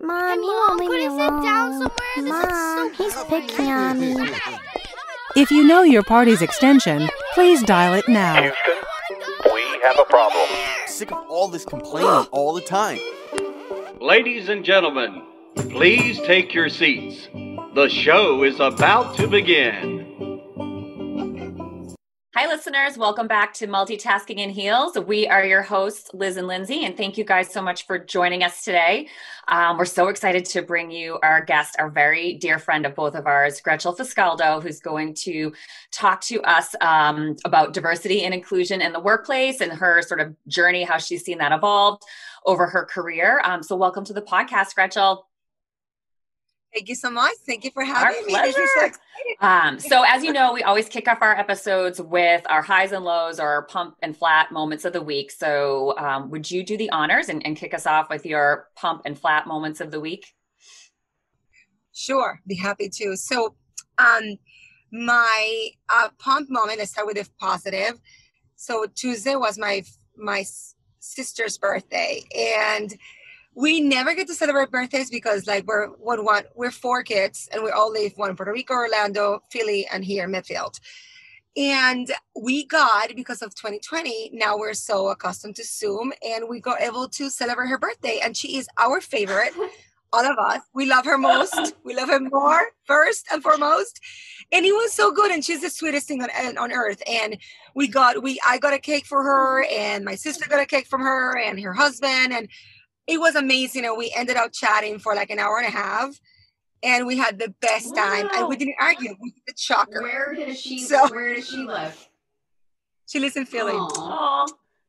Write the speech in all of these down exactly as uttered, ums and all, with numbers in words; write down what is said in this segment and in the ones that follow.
Mom, you won't leave me alone. Sit down somewhere. Mom, he's picking on me. If you know your party's extension, please dial it now. Houston, we have a problem. I'm sick of all this complaining all the time. Ladies and gentlemen, please take your seats. The show is about to begin. Hi, listeners. Welcome back to Multitasking in Heels. We are your hosts, Liz and Lindsay, and thank you guys so much for joining us today. Um, we're so excited to bring you our guest, our very dear friend of both of ours, Gretchell Fiscaldo, who's going to talk to us um, about diversity and inclusion in the workplace and her sort of journey, how she's seen that evolve over her career. Um, so welcome to the podcast, Gretchell. Thank you so much. Thank you for having me. Our pleasure. So, um, so as you know, we always kick off our episodes with our highs and lows or our pump and flat moments of the week. So um, would you do the honors and, and kick us off with your pump and flat moments of the week? Sure. Be happy to. So um, my uh, pump moment, I start with a positive. So Tuesday was my, my sister's birthday, and we never get to celebrate birthdays because, like, we're one, one, we're four kids, and we all live one in Puerto Rico, Orlando, Philly, and here in Midfield. And we got, because of twenty twenty, now we're so accustomed to Zoom, and we got able to celebrate her birthday. And she is our favorite, all of us. We love her most. We love her more, first and foremost. And it was so good, and she's the sweetest thing on, on earth. And we got, we I got a cake for her, and my sister got a cake from her, and her husband, and it was amazing, and we ended up chatting for like an hour and a half, and we had the best time. Wow. And we didn't argue. We did the shocker. Where does she? So, where does she live? She lives in Philly. Aww.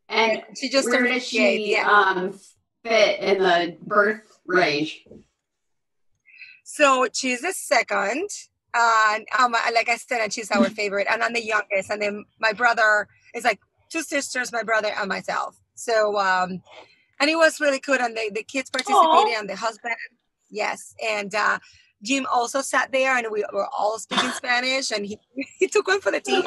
And, and she just where does she yeah. um, fit in the birth range? So she's the second, uh, and um, like I said, and she's our favorite. And I'm the youngest, and then my brother is like two sisters, my brother and myself. So. Um, And it was really good, and the, the kids participated. Aww. And the husband, yes. And uh, Jim also sat there, and we were all speaking Spanish, and he, he took one for the team.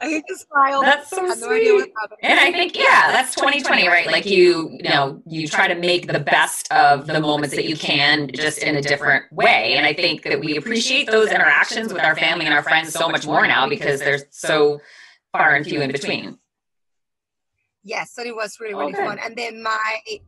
And he just smiled. That's so sweet. No idea what happened. And I think, yeah, that's twenty twenty, right? Like you, you know, you try to make the best of the moments that you can, just in a different way. And I think that we appreciate those interactions with our family and our friends so much more now because they're so far and few in between. Yes, so it was really, really okay. fun. And then my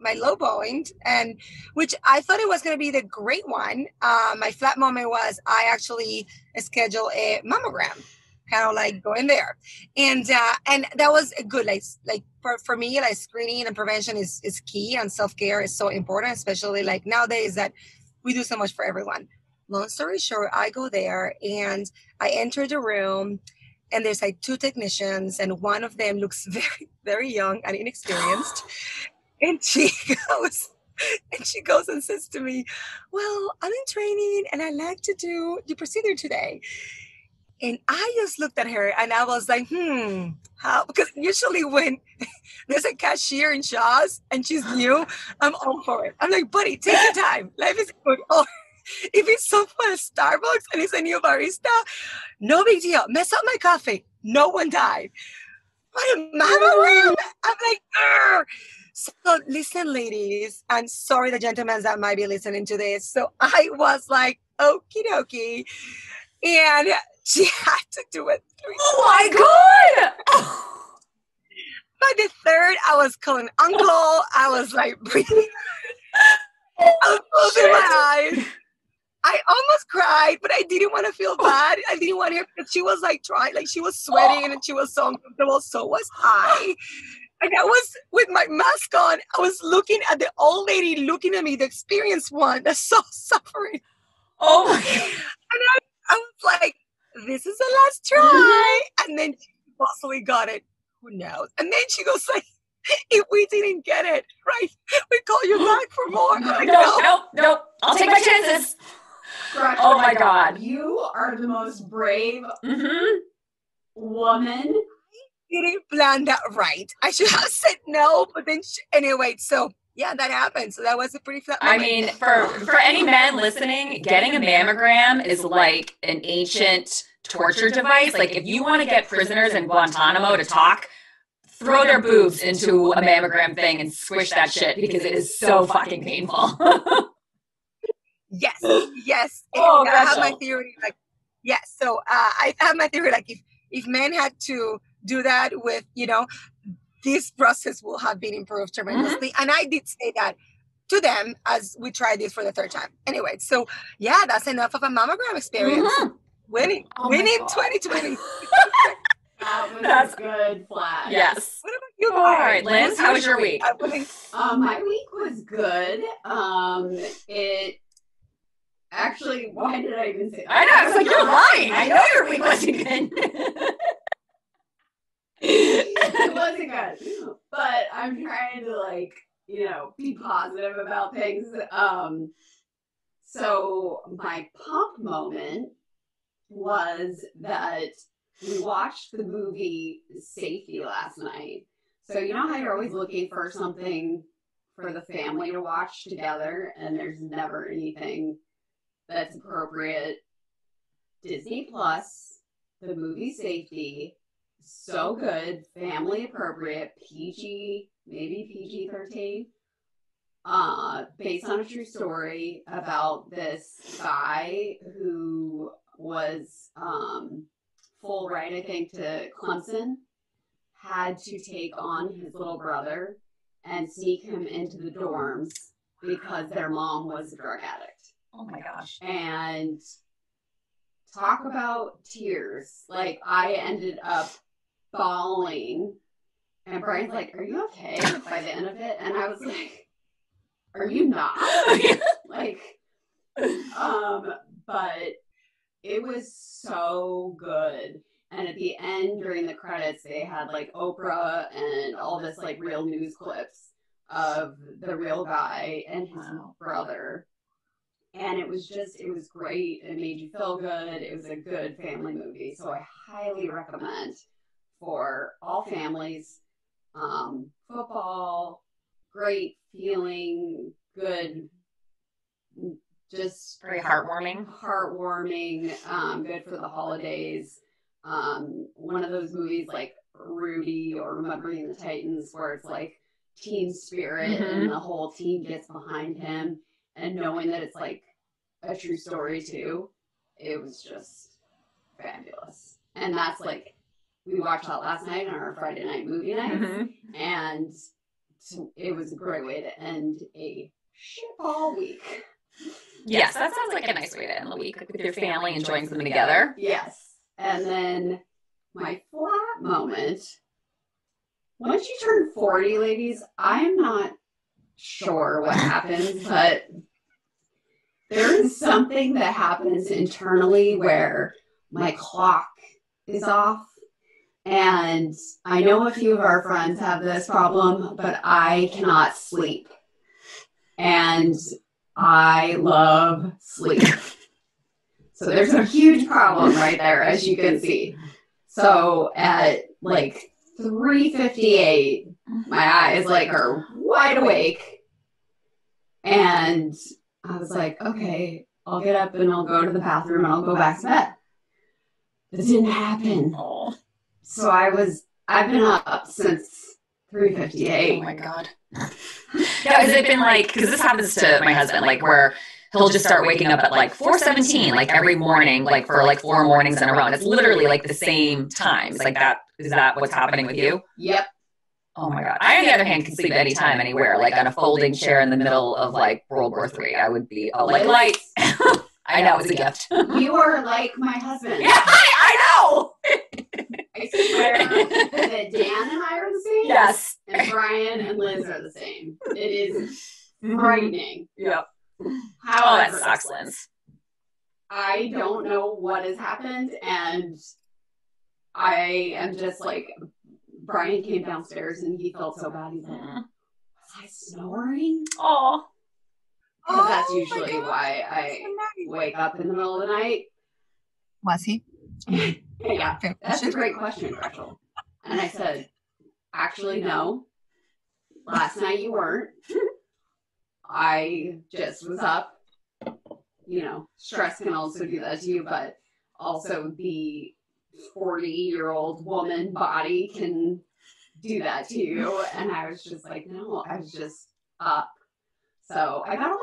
my low point, and which I thought it was going to be the great one. Uh, my flat moment was I actually scheduled a mammogram, kind of like going there, and uh, and that was a good like like for, for me like screening and prevention is is key, and self care is so important, especially like nowadays that we do so much for everyone. Long story short, I go there and I enter the room. And there's like two technicians, and one of them looks very, very young and inexperienced. And she goes, and she goes and says to me, "Well, I'm in training, and I like to do the procedure today." And I just looked at her, and I was like, "Hmm, how?" Because usually when there's a cashier in Shaw's and she's new, I'm all for it. I'm like, "Buddy, take your time. Life is good." Oh. If it's someone at Starbucks and it's a new barista, no big deal. Mess up my coffee. No one died. But a mammogram, I'm like, argh. So listen, ladies, and sorry the gentlemen that might be listening to this. So I was like, okie dokie. And she had to do it three times. Oh my God. By the third, I was calling uncle. I was like breathing. I was closing my eyes. I almost cried, but I didn't want to feel bad. I didn't want her because she was like trying, like she was sweating and she was so uncomfortable. So was I. And I was with my mask on. I was looking at the old lady looking at me, the experienced one that's so suffering. Oh my God. And I, I was like, this is the last try. And then she possibly got it. Who knows? And then she goes like, if we didn't get it, right, we call you back for more. No, like, no, no, no. I'll take, take my chances. chances. Gretchell, oh my God. God, you are the most brave mm-hmm. woman. I didn't plan that right. I should have said no, but then she, anyway, so yeah, that happened. So that was a pretty flat moment. I mean, for, for any men listening, getting a mammogram is like an ancient torture device. Like if you want to get prisoners in Guantanamo to talk, throw their boobs into a mammogram thing and squish that shit because it is so fucking painful. Yes. Oh, I have my theory. Like, yes. So uh, I have my theory. Like, if if men had to do that with, you know, this process will have been improved tremendously. Mm-hmm. And I did say that to them as we tried this for the third time. Anyway, so yeah, that's enough of a mammogram experience. Mm-hmm. Winning, oh winning twenty twenty. That was That's a good flash. Yes. What about you, All right, Liz, Liz, how was your week? week? Um, my week was good. Um, it actually, why did I even say that? I know, I was like, you're lying. I know your week wasn't good. It wasn't good. But I'm trying to, like, you know, be positive about things. Um, so my pump moment was that we watched the movie Safety last night. So you know how you're always looking for something for the family to watch together, and there's never anything that's appropriate? Disney Plus, the movie Safety, so good, family appropriate, P G, maybe P G thirteen, uh, based on a true story about this guy who was um, full ride, I think, to Clemson, had to take on his little brother and sneak him into the dorms because their mom was a drug addict. Oh my gosh. And talk about tears. Like, I ended up bawling, and Brian's like, are you okay by the end of it? And I was like, are you not? Like, um, but it was so good. And at the end, during the credits, they had like Oprah and all this like real news clips of the real guy and his wow. brother. And it was just, it was great. It made you feel good. It was a good family movie. So I highly recommend for all families. Um, football, great feeling, good, just very heartwarming, heartwarming, um, good for the holidays. Um, one of those movies like Rudy or Remembering the Titans, where it's like team spirit mm-hmm. and the whole team gets behind him, and knowing that it's like a true story too, it was just fabulous. And that's like, we watched that last night on our Friday night movie night, mm-hmm. and it was a great way to end a shitball week. Yes, yes, that sounds like a nice way to end the week, with your family enjoying something together. Yes. And then my flat moment, once you turn forty, ladies, I'm not sure what happens, but there is something that happens internally where my clock is off. And I know a few of our friends have this problem, but I cannot sleep. And I love sleep. So there's a huge problem right there, as you can see. So at like three fifty-eight, my eyes like are wide awake. And I was like, okay, I'll get up and I'll go to the bathroom and I'll go back to bed. It didn't happen. So I was, I've been up since three fifty-eight. Oh my God. Yeah, has it been like, because this happens to my husband, like where he'll just start waking up at like four seventeen, like every morning, like for like four mornings in a row. And it's literally like the same times. Like that, is that what's happening with you? Yep. Oh my God. I, on the other hand, can sleep anytime, anywhere, like on a folding chair in the middle of like World War Three. I would be all like, light. I know, it's a gift. You are like my husband. Yeah, I, I know. I swear that Dan and I are the same. Yes. And Brian and Liz are the same. It is frightening. Yep. However, oh, that sucks, Liz. I don't know what has happened, and I am just like, Brian came downstairs and he felt so bad. He's like, was I snoring? Aww. Because oh, that's usually why I wake up in the middle of the night. Was he? Yeah, that's a great question, Gretchell. And I said, actually, no. Last night you weren't. I just was up. You know, stress can also do that to you, but also the forty-year-old woman body can do that to you. And I was just like, no, I was just up. So I got a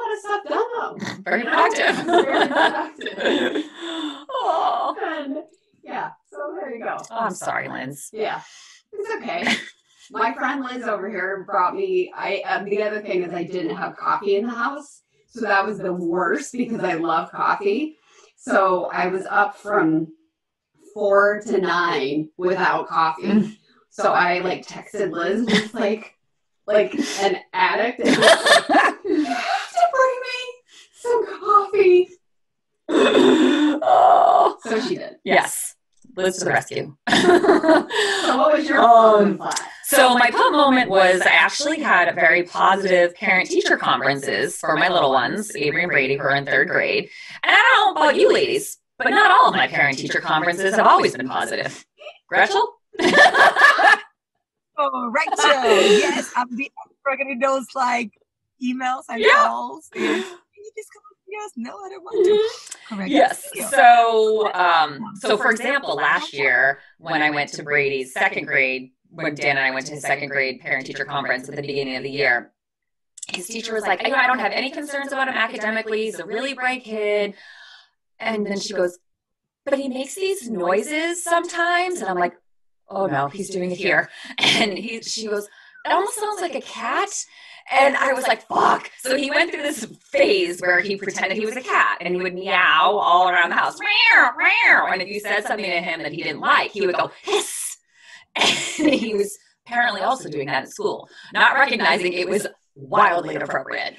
lot of stuff done. Very productive. Very productive. Oh. And yeah, so there you go. Oh, I'm sorry, Liz. Yeah, it's okay. My friend Liz over here brought me, I uh, the other thing is I didn't have coffee in the house. So that was the worst because I love coffee. So I was up from four to nine without coffee. So I like texted Liz just like, like an addict. And was like, you have to bring me some coffee. Oh. So she did. Yes. Liz to the rescue. So what was your um, class? So my pop moment was I actually had a very positive parent-teacher conferences for my little ones, Avery and Brady, who are in third grade. And I don't know about you ladies, but not all of my parent-teacher conferences have always been positive. Gretchell? Oh, Rachel. Yes, I'm the expert in those like emails and yeah. calls. Can you just come Yes, no, I don't want to. Correct. Yes. So, um, so for example, last year when I went to Brady's second grade, when Dan and I went to his second grade parent-teacher conference at the beginning of the year, his teacher was like, I, I don't have any concerns about him academically. He's a really bright kid. And then she goes, but he makes these noises sometimes. And I'm like, oh no, he's doing it here. And he, she goes, it almost sounds like a cat. And I was like, fuck. So he went through this phase where he pretended he was a cat and he would meow all around the house. And if you said something to him that he didn't like, he would go, hiss. And he was apparently also doing that at school, not recognizing it was wildly inappropriate.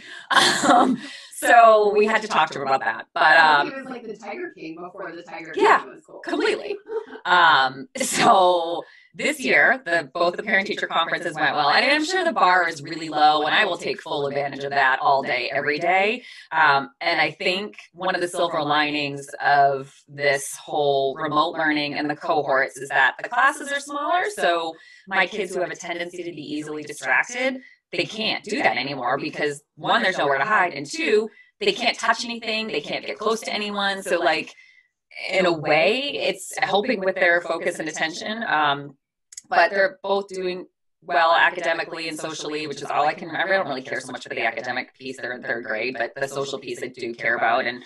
Um, so we had to talk to him about that. But um, he was like the Tiger King before the Tiger King yeah, was cool. Completely. Um, so... This year, the, both the parent-teacher conferences went well. And I'm sure the bar is really low, and I will take full advantage of that all day, every day. Um, and I think one of the silver linings of this whole remote learning and the cohorts is that the classes are smaller. So my kids who have a tendency to be easily distracted, they can't do that anymore because, one, there's nowhere to hide, and two, they can't touch anything. They can't get close to anyone. So, like, in a way, it's helping with their focus and attention. Um, But they're both doing well academically and socially, which is all I can remember. I don't really care so much for the academic piece. They're in third grade, but the social piece I do care about. And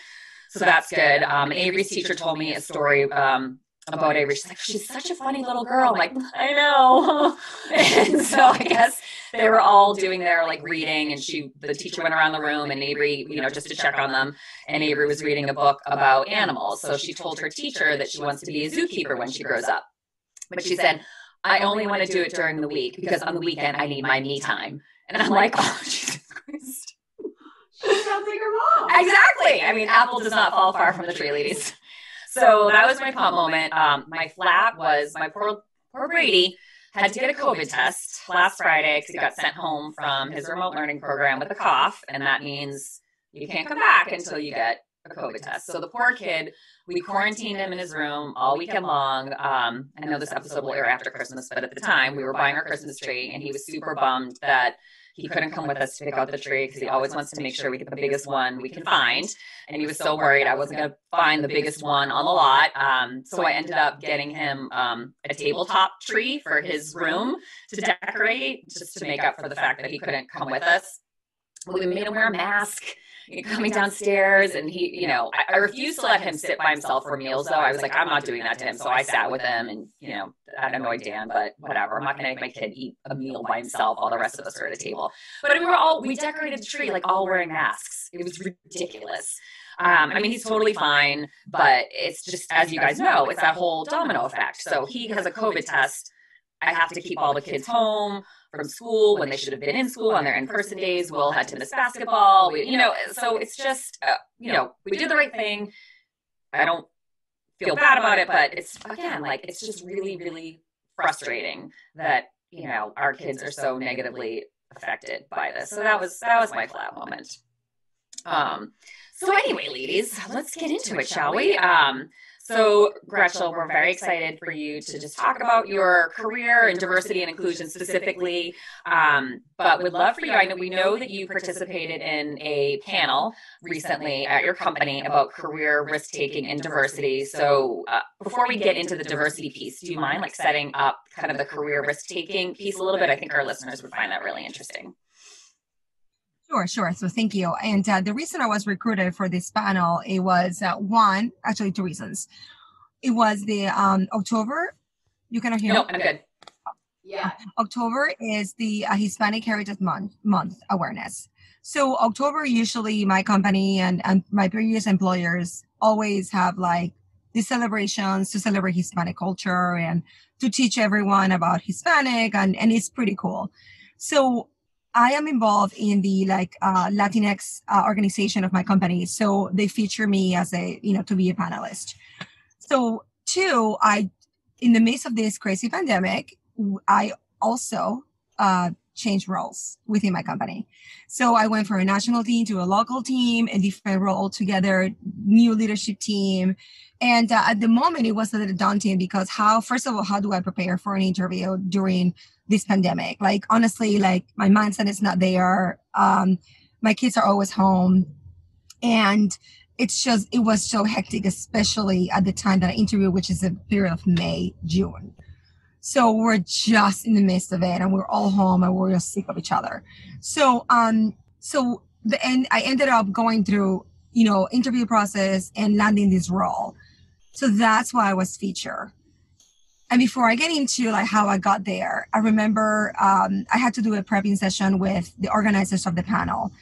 so that's good. Um, Avery's teacher told me a story um, about Avery. She's like, she's such a funny little girl. I'm like, I know. And so I guess they were all doing their like reading, and she, the teacher went around the room and Avery, you know, just to check on them. And Avery was reading a book about animals. So she told her teacher that she wants to be a zookeeper when she grows up. But she said, I only want to do it during the week because on the weekend I need my me time. And I'm like, oh, Jesus Christ. She sounds like her mom. Exactly. I mean, apple does not fall far from the tree, ladies. So that was my pop moment. Um, my flat was my poor, poor Brady had to get a COVID test last Friday because he got sent home from his remote learning program with a cough. And that means you can't come back until you get a COVID test. So the poor kid, we quarantined him in his room all weekend long. Um, I know this episode will air after Christmas, but at the time we were buying our Christmas tree and he was super bummed that he couldn't come with us to pick out the tree because he always wants to make sure we get the biggest one we can find. And he was so worried I wasn't going to find the biggest one on the lot. Um, so I ended up getting him um, a tabletop tree for his room to decorate just to make up for the fact that he couldn't come with us. We made him wear a mask. Coming downstairs, and he, you know, I, I refused to let him sit by himself for meals, though. I was like, I'm not doing that to him. So I sat with him, and, you know, I annoyed Dan, but whatever. I'm not going to make my kid eat a meal by himself while the rest of us are at a table. But we were all, we decorated the tree, like, all wearing masks. It was ridiculous. Um, I mean, he's totally fine, but it's just, as you guys know, it's that whole domino effect. So he has a COVID test. I have to keep all the kids home from school when they should have been in school on their in-person days. Will had to miss basketball, we, you know, so it's just, uh, you know, we did the right thing. I don't feel bad about it, but it's, again, like, it's just really, really frustrating that, you know, our kids are so negatively affected by this. So that was, that was my flat moment. Um, so anyway, ladies, let's get into it, shall we? Um, So, Gretchell, we're very excited for you to just talk about your career and diversity and inclusion specifically, um, but would love for you, I know we know that you participated in a panel recently at your company about career risk-taking and diversity. So uh, before we get into the diversity piece, do you mind like setting up kind of the career risk-taking piece a little bit? I think our listeners would find that really interesting. Sure, sure. So thank you. And uh, the reason I was recruited for this panel, it was uh, one, actually two reasons. It was the um, October. You cannot hear me? No, I'm good. Yeah. October is the uh, Hispanic Heritage Month, month awareness. So October, usually my company and, and my previous employers always have like these celebrations to celebrate Hispanic culture and to teach everyone about Hispanic, and, and it's pretty cool. So I am involved in the like uh, Latinx uh, organization of my company. So they feature me as a, you know, to be a panelist. So two, I, in the midst of this crazy pandemic, I also uh, changed roles within my company. So I went from a national team to a local team, a different role altogether, new leadership team. And uh, at the moment, it was a little daunting because how, first of all, how do I prepare for an interview during this pandemic? Like, honestly, like my mindset is not there. Um, my kids are always home. And it's just, it was so hectic, especially at the time that I interviewed, which is a period of May, June. So we're just in the midst of it and we're all home and we're just sick of each other. So, um, so the end, I ended up going through, you know, interview process and landing this role. So that's why I was featured. And before I get into like how I got there, I remember, um, I had to do a prepping session with the organizers of the panel.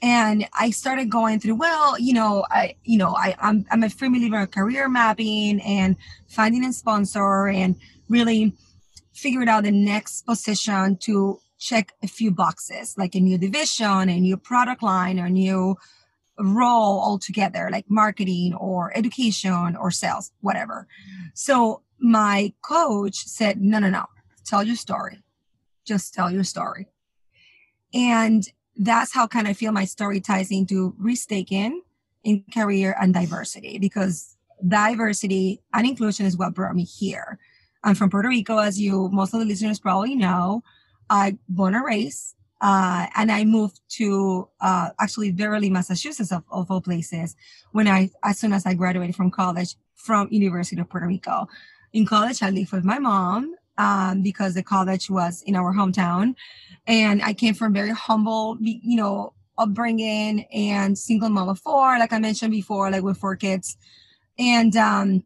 And I started going through, well, you know, I, you know, I, I'm, I'm a free believer in career mapping and finding a sponsor and really figured out the next position to check a few boxes, like a new division, a new product line, or a new role altogether, like marketing or education or sales, whatever. So my coach said, no, no, no, tell your story. Just tell your story. And that's how kind of feel my story ties into restaking in career and diversity, because diversity and inclusion is what brought me here. I'm from Puerto Rico, as you, most of the listeners probably know. I born and raised, uh, and I moved to uh, actually Beverly, Massachusetts, of, of all places, when I, as soon as I graduated from college from University of Puerto Rico. In college, I lived with my mom um, because the college was in our hometown, and I came from very humble, you know, upbringing and single mom of four, like I mentioned before, like with four kids, and um,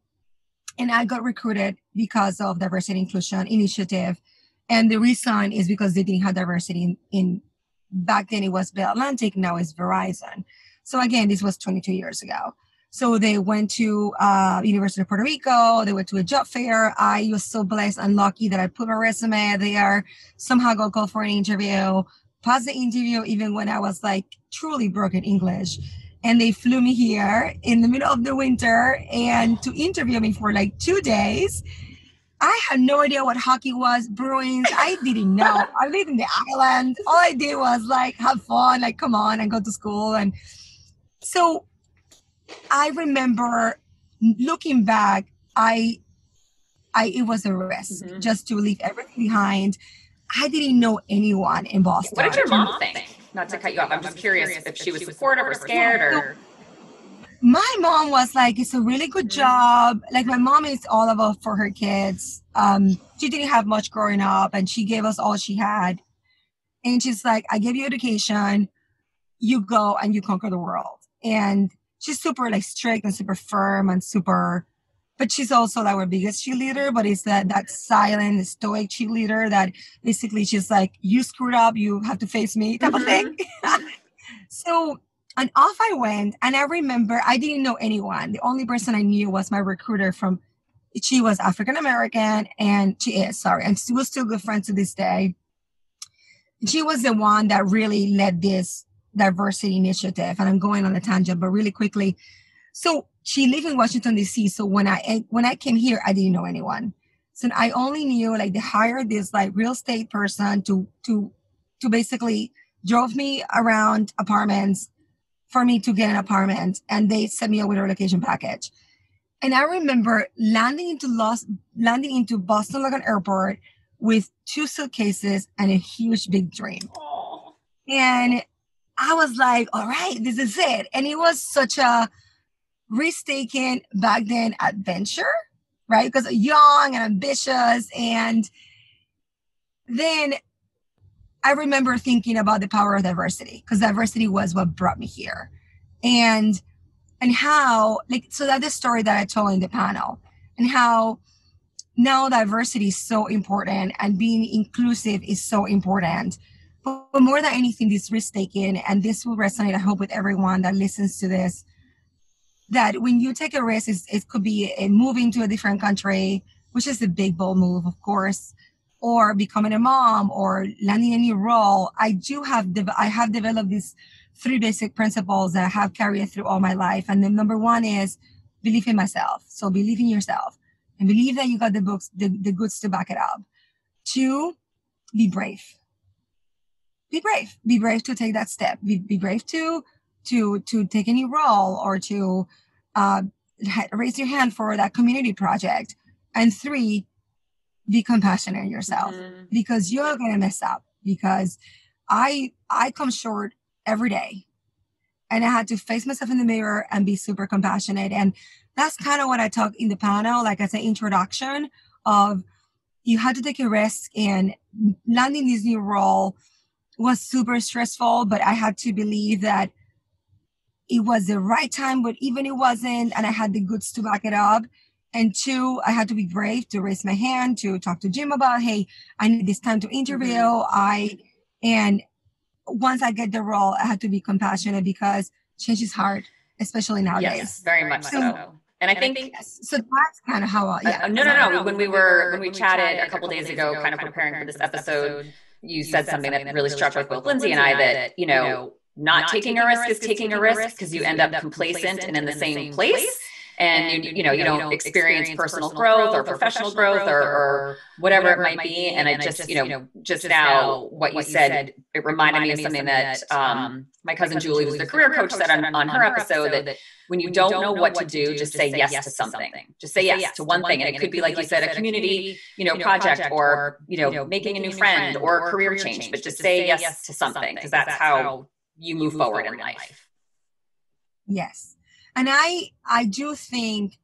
and I got recruited because of diversity inclusion initiative. And the reason is because they didn't have diversity in, in back then it was Bell Atlantic, now it's Verizon. So again, this was twenty-two years ago. So they went to uh, University of Puerto Rico, they went to a job fair. I was so blessed and lucky that I put my resume there, somehow got called for an interview, passed the interview even when I was like truly broken English. And they flew me here in the middle of the winter and to interview me for like two days. I had no idea what hockey was, Bruins. I didn't know. I lived in the island. All I did was like have fun, like come on and go to school. And so I remember looking back, I, I it was a risk mm-hmm. just to leave everything behind. I didn't know anyone in Boston. What did your mom think? Not to cut you off, I'm just curious if she was supportive or scared or... My mom was like, it's a really good job. Like my mom is all about for her kids. Um, she didn't have much growing up and she gave us all she had. And she's like, I gave you education, you go and you conquer the world. And she's super like strict and super firm and super, but she's also like our biggest cheerleader, but it's that, that silent, stoic cheerleader that basically she's like, you screwed up, you have to face me type mm-hmm. of thing. So, and off I went. And I remember I didn't know anyone. The only person I knew was my recruiter from, she was African-American and she is, sorry, and we're still good friends to this day. She was the one that really led this diversity initiative. And I'm going on a tangent, but really quickly. So she lived in Washington, D C. So when I when I came here, I didn't know anyone. So I only knew like they hired this like real estate person to to to basically drove me around apartments for me to get an apartment, and they sent me a with a relocation package. And I remember landing into Los landing into Boston Logan Airport with two suitcases and a huge big dream. Aww. And I was like, all right, this is it. And it was such a risk-taking back then adventure, right? Because young and ambitious. And then I remember thinking about the power of diversity, because diversity was what brought me here. And and how, like, so that's the story that I told in the panel, and how now diversity is so important and being inclusive is so important. But, but more than anything, this risk-taking, and this will resonate, I hope, with everyone that listens to this, that when you take a risk, it's, it could be a moving to a different country, which is a big, bold move, of course, or becoming a mom, or landing a new role. I do have, de- I have developed these three basic principles that I have carried through all my life. And then number one is believe in myself. So believe in yourself and believe that you got the books, the, the goods to back it up. Two, be brave. Be brave. Be brave to take that step. Be, be brave to, to, to take any role, or to uh, raise your hand for that community project. And three, be compassionate in yourself, mm-hmm. because you're going to mess up, because I, I come short every day. And I had to face myself in the mirror and be super compassionate. And that's kind of what I talk in the panel, like as an introduction of, you had to take a risk, and landing this new role was super stressful, but I had to believe that it was the right time, but even it wasn't. And I had the goods to back it up. And two, I had to be brave to raise my hand, to talk to Jim about, hey, I need this time to interview. Mm-hmm. I, and once I get the role, I have to be compassionate, because change is hard, especially nowadays. Yes, very much so. so. And I think, and I think so that's kind of how, I, yeah. Uh, no, no, no, no. When we were, when we chatted a couple days ago, kind of preparing for this episode, you said something that really struck with both Lindsay and I, that, you know, not taking a risk is taking a risk, because you end up complacent and in the same place. And, you, you know, you don't experience personal growth or professional growth or, or whatever it might be. And I just, you know, just now what you said, it reminded me of something that um, my cousin Julie, who's the career coach, said on, on her episode, that when you don't know what to do, just say yes to something. Just say yes to one thing. And it could be, like you said, a community, you know, project, or, you know, making a new friend, or a career change, but just say yes to something, because that's how you move forward in life. Yes. And I, I do think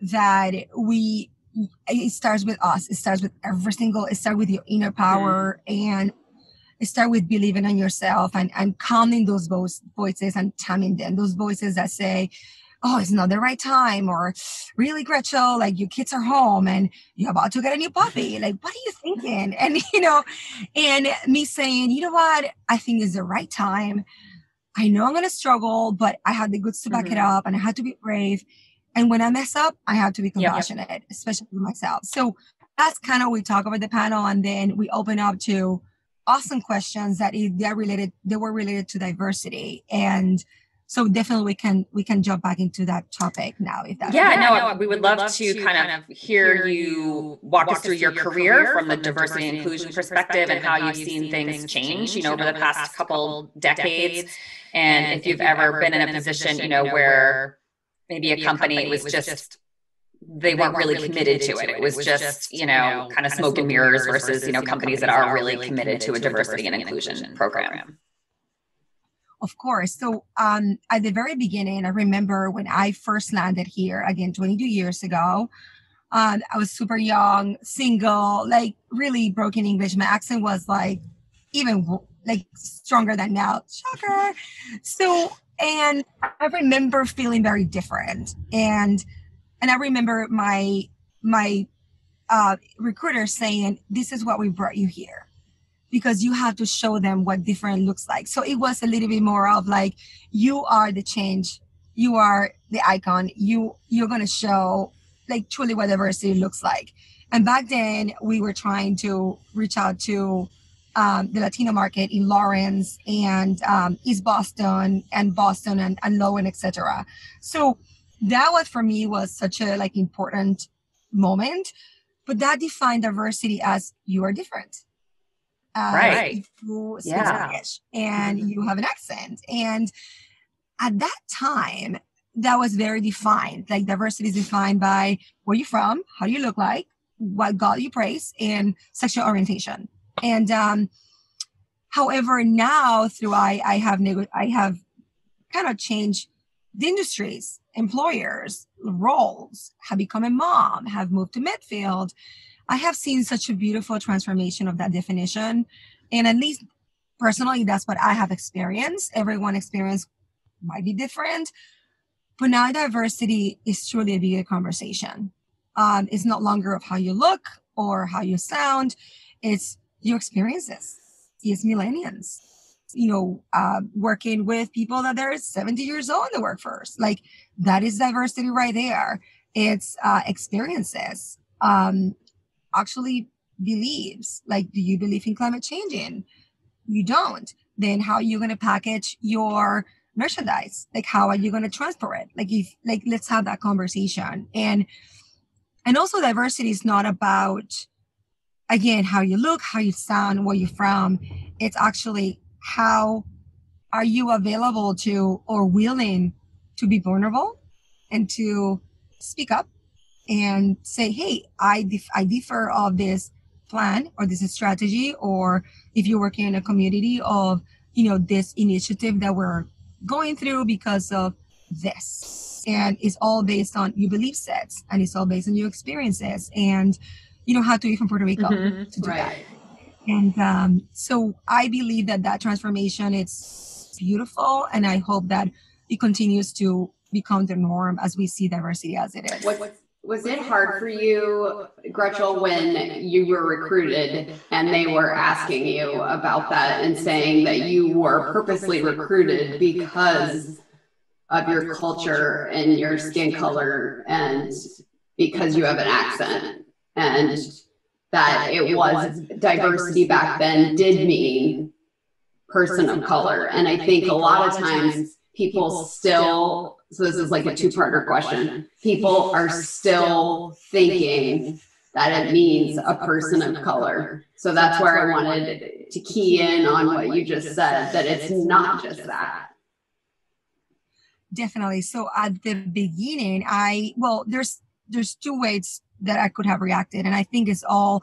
that we, it starts with us. It starts with every single, it starts with your inner power, mm-hmm. and it starts with believing in yourself, and, and calming those voices and taming them. Those voices that say, oh, it's not the right time, or really, Gretchell, like your kids are home and you're about to get a new puppy. Like, what are you thinking? And, you know, and me saying, you know what, I think it's the right time. I know I'm going to struggle, but I had the goods to back mm-hmm. it up, and I had to be brave. And when I mess up, I had to be compassionate, yep. especially with myself. So that's kind of what we talk about the panel. And then we open up to awesome questions that is, they're related, they were related to diversity. And so definitely we can, we can jump back into that topic now. If that yeah, no, no, we would, we would love, love to kind of hear you walk us through your career from, from the diversity and inclusion perspective, and how you've seen things change, you know, over the past couple decades. And, and if you've, you've ever been, been in a position, you know, where maybe a company was just, they weren't really committed to it. It was just, you know, kind of smoke and mirrors versus, you know, companies that are really committed to a diversity and inclusion program. Of course. So um, at the very beginning, I remember when I first landed here, again, twenty-two years ago, um, I was super young, single, like really broken English. My accent was like even like stronger than now. Shocker. So, and I remember feeling very different. And, and I remember my, my uh, recruiter saying, this is what we brought you here, because you have to show them what different looks like. So it was a little bit more of like, you are the change, you are the icon, you, you're going to show like truly what diversity looks like. And back then we were trying to reach out to um, the Latino market in Lawrence and um, East Boston and Boston and, and Lowen, et cetera. So that was, for me, was such a like important moment, but that defined diversity as you are different. Uh, right. You speak yeah. Spanish and mm-hmm. you have an accent. And at that time, that was very defined. Like diversity is defined by where you're from, how you look like, what God you praise, and sexual orientation. And um, however, now through I, I have neg- I have kind of changed the industries, employers, roles, have become a mom, have moved to Midfield. I have seen such a beautiful transformation of that definition. And at least Personally, that's what I have experienced. Everyone's experience might be different, but now diversity is truly a bigger conversation. Um, it's not longer of how you look or how you sound. It's your experiences. It's millennials, you know, uh, working with people that are seventy years old in the workforce. Like, that is diversity right there. It's uh, experiences, um, actually beliefs. Like, do you believe in climate changing? You don't. Then how are you going to package your merchandise? Like, how are you going to transport it? Like, if, like, let's have that conversation. And, and also diversity is not about, again, how you look, how you sound, where you're from. It's actually how are you available to or willing to be vulnerable and to speak up and say, hey, I dif- I differ of this plan or this strategy, or if you're working in a community of, you know, this initiative that we're going through because of this. And it's all based on your belief sets, and it's all based on your experiences. And you know, how to be from Puerto Rico mm-hmm. to do right. that. And um, so I believe that that transformation, it's beautiful. And I hope that it continues to become the norm as we see diversity as it is. What, what, was, was it hard, hard for you, Gretchell, when you were recruited and they were asking you about that and saying that you were purposely recruited because of your culture and your skin color and because you have an accent? And that it was diversity back then did mean person of color. And I think a lot of times people still, so this is like a two-partner question, people are still thinking that it means a person of color. So that's where I wanted to key in on what you just said, that it's not just that. Definitely. So at the beginning, I, well, there's there's two ways that I could have reacted. And I think it's all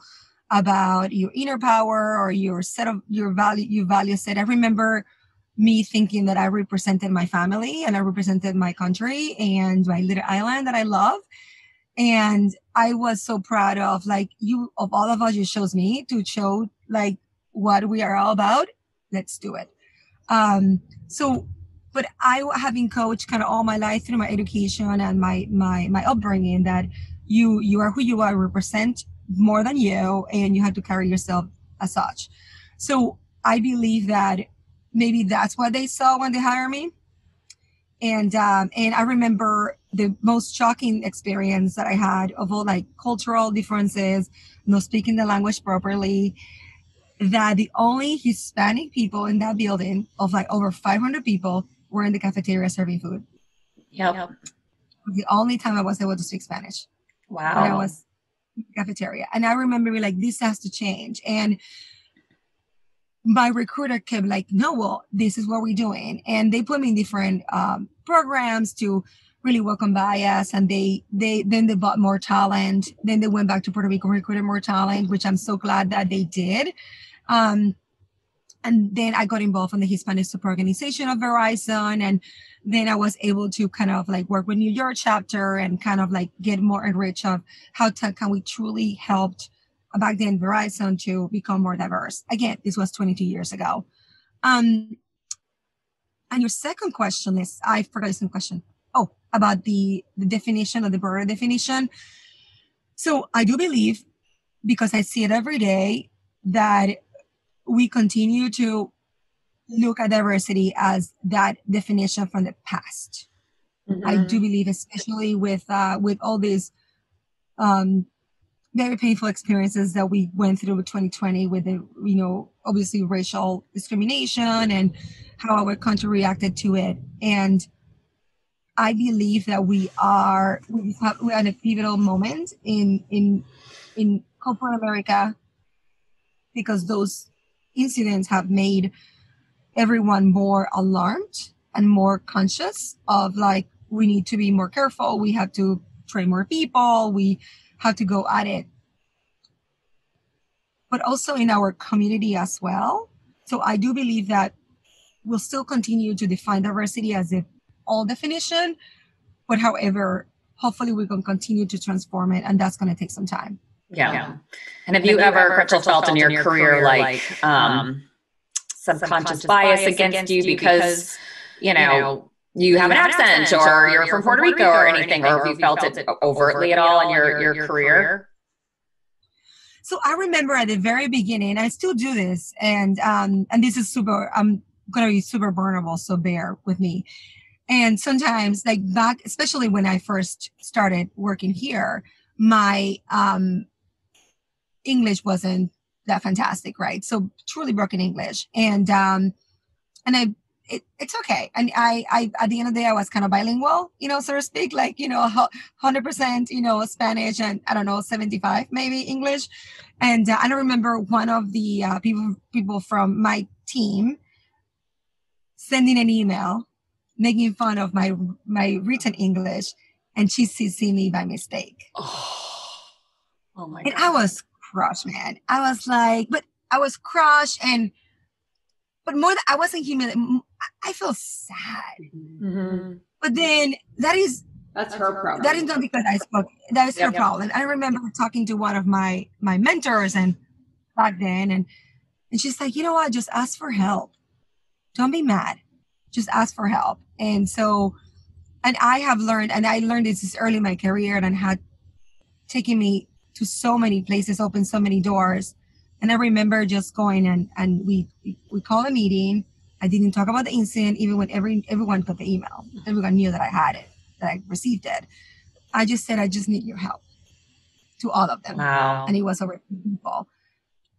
about your inner power or your set of your value, your value set. I remember me thinking that I represented my family and I represented my country and my little island that I love. And I was so proud of, like, you, of all of us, you chose me to show like what we are all about. Let's do it. Um, so, but I have been coached kind of all my life through my education and my, my, my upbringing that, You you are who you are, represent more than you, and you have to carry yourself as such. So I believe that maybe that's what they saw when they hired me. And um, and I remember the most shocking experience that I had of all, like, cultural differences, not speaking the language properly, that the only Hispanic people in that building of like over five hundred people were in the cafeteria serving food. Yep. The only time I was able to speak Spanish. Wow. When I was in the cafeteria. And I remember being like, this has to change. And my recruiter kept like, no, well, this is what we're doing. And they put me in different um, programs to really welcome bias. And they, they, then they bought more talent. Then they went back to Puerto Rico, recruited more talent, which I'm so glad that they did. Um, and then I got involved in the Hispanic Super Organization of Verizon. And then I was able to kind of like work with New York chapter and kind of like get more enriched of how t- can we truly help back then Verizon to become more diverse. Again, this was twenty-two years ago. Um, and your second question is, I forgot some question. Oh, about the, the definition of the broader definition. So I do believe, because I see it every day, that we continue to look at diversity as that definition from the past. Mm-hmm. I do believe, especially with uh, with all these um, very painful experiences that we went through with twenty twenty, with the, you know, obviously racial discrimination and how our country reacted to it. And I believe that we are we have, we're at a pivotal moment in in in corporate America, because those incidents have made everyone more alarmed and more conscious of, like, we need to be more careful. We have to train more people. We have to go at it. But also in our community as well. So I do believe that we'll still continue to define diversity as an old definition. But however, hopefully we can continue to transform it. And that's going to take some time. Yeah. yeah. And have and you, you ever, Gretchell, felt in your, in your career, career like... like um, subconscious bias against you because, you know, you have an accent or you're from Puerto Rico or anything, or if you felt it overtly at all in your, your career? So I remember at the very beginning, I still do this, and um, and this is super, I'm going to be super vulnerable, so bear with me. And sometimes, like back, especially when I first started working here, my um, English wasn't that fantastic, right? So truly broken English, and um, and I, it, it's okay. And I, I, at the end of the day, I was kind of bilingual, you know, so to speak, like, you know, one hundred percent, you know, Spanish, and I don't know, seventy-five maybe English. And uh, I don't remember one of the uh, people people from my team sending an email making fun of my my written English, and she C C'd me by mistake. Oh, oh my God. And I was crushed, man. I was like, but I was crushed, and but more than I wasn't humiliated, I feel sad. Mm-hmm. But then that is that's her problem. That is not because I spoke. That is yep, her yep. problem. I remember talking to one of my my mentors and back then, and and she's like, you know what? Just ask for help. Don't be mad. Just ask for help. And so, and I have learned, and I learned this early in my career, and it had taken me to so many places, opened so many doors. And I remember just going and, and we, we called a meeting. I didn't talk about the incident, even when every, everyone got the email. Everyone knew that I had it, that I received it. I just said, I just need your help, to all of them. Wow. And it was over people.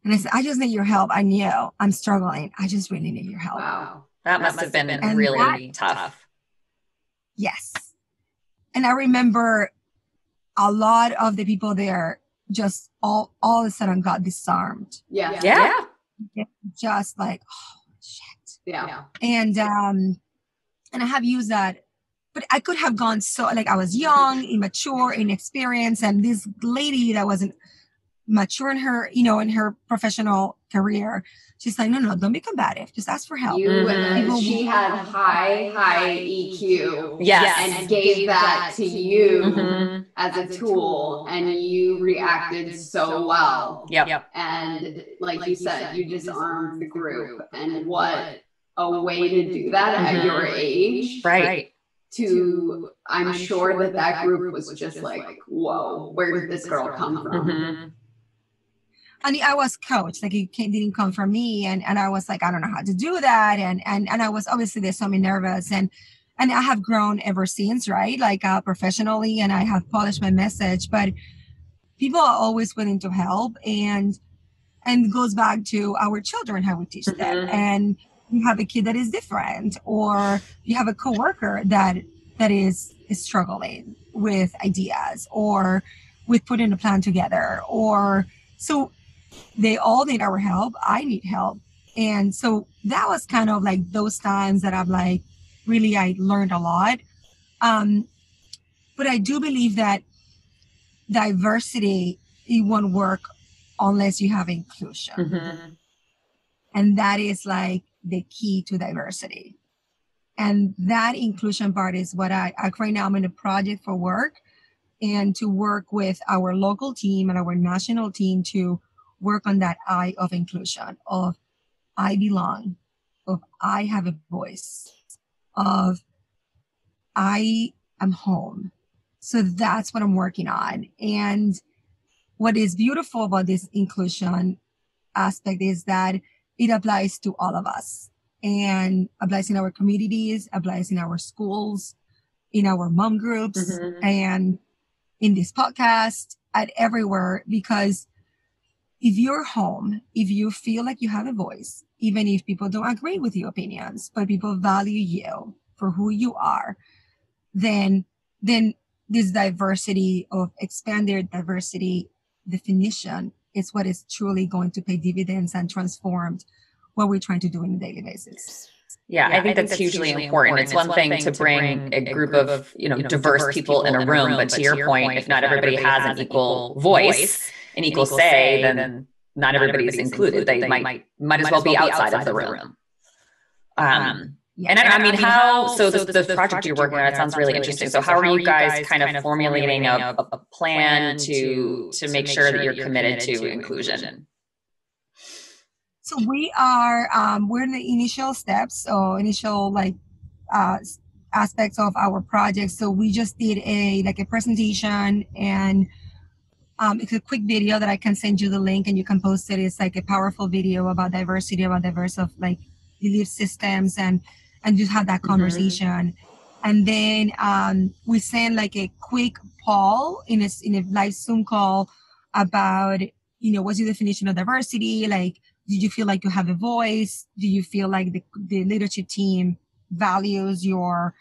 And I said, I just need your help. I knew I'm struggling. I just really need your help. Wow. That must, that must have been, been really that, tough. Yes. And I remember a lot of the people there just all, all of a sudden got disarmed. Yeah. Yeah. yeah. Just like, oh, shit. Yeah. And, um, and I have used that, but I could have gone so, like, I was young, immature, inexperienced. And this lady that wasn't mature in her, you know, in her professional career, she's like, no, no, don't be combative. Just ask for help. You, mm-hmm. She had high, high E Q. Yes. And gave that to you mm-hmm. as a tool, and you reacted so well. Yep. yep. And like, like you said, you disarmed the group. And what a way to do that mm-hmm. at your age. Right. To, I'm, I'm sure, sure that that group was just like, whoa, where did this girl come from? Mm-hmm. I mean, I was coached, like it came, didn't come from me. And, and I was like, I don't know how to do that. And, and, and I was obviously there's so many nervous, and, and I have grown ever since, right? Like uh, professionally, and I have polished my message, but people are always willing to help. And, and it goes back to our children, how we teach mm-hmm. them. And you have a kid that is different, or you have a coworker that, that is, is struggling with ideas, or with putting a plan together, or so, they all need our help. I need help. And so that was kind of like those times that I'm like, really, I learned a lot. Um, but I do believe that diversity, it won't work unless you have inclusion. Mm-hmm. And that is like the key to diversity. And that inclusion part is what I, I right now I'm in a project for work, and to work with our local team and our national team to work on that I of inclusion, of I belong, of I have a voice, of I am home. So that's what I'm working on. And what is beautiful about this inclusion aspect is that it applies to all of us, and applies in our communities, applies in our schools, in our mom groups, mm-hmm. and in this podcast, at everywhere, because if you're home, if you feel like you have a voice, even if people don't agree with your opinions, but people value you for who you are, then then this diversity of expanded diversity definition is what is truly going to pay dividends and transform what we're trying to do on a daily basis. Yeah, yeah, I think I that's, that's hugely important. important. It's, it's one, one thing, thing to bring, bring a group of, you know, you know diverse, diverse people in a room, room but, but to your point, point if not everybody, everybody has an equal voice, an equal say, then, then not everybody's, everybody's included. They, they might, might might as well be outside, outside of the room. room. Um, yeah. And, and I, I mean, how, so, so the, the project you're working on, it sounds really interesting. So how are you guys kind of formulating a, a plan to, to make sure that you're committed to inclusion? So we are, um, we're in the initial steps, or initial like uh, aspects of our project. So we just did a, like a presentation, and um, it's a quick video that I can send you the link and you can post it. It's like a powerful video about diversity, about diverse of like belief systems, and, and just have that conversation. Mm-hmm. And then um, we send like a quick poll in a, in a live Zoom call about, you know, what's your definition of diversity? Like, do you feel like you have a voice? Do you feel like the, the leadership team values your